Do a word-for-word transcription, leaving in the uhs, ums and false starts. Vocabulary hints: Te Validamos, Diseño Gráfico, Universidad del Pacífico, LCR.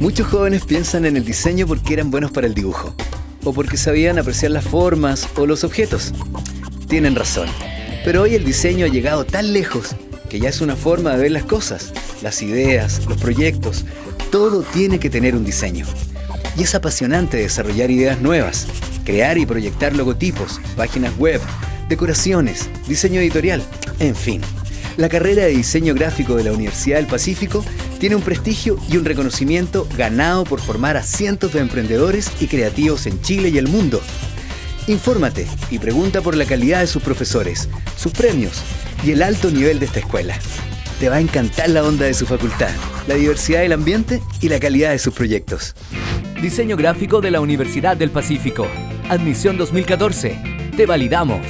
Muchos jóvenes piensan en el diseño porque eran buenos para el dibujo, o porque sabían apreciar las formas o los objetos. Tienen razón, pero hoy el diseño ha llegado tan lejos que ya es una forma de ver las cosas, las ideas, los proyectos. Todo tiene que tener un diseño. Y es apasionante desarrollar ideas nuevas, crear y proyectar logotipos, páginas web, decoraciones, diseño editorial, en fin. La carrera de Diseño Gráfico de la Universidad del Pacífico tiene un prestigio y un reconocimiento ganado por formar a cientos de emprendedores y creativos en Chile y el mundo. Infórmate y pregunta por la calidad de sus profesores, sus premios y el alto nivel de esta escuela. Te va a encantar la onda de su facultad, la diversidad del ambiente y la calidad de sus proyectos. Diseño Gráfico de la Universidad del Pacífico. Admisión dos mil catorce. Te validamos.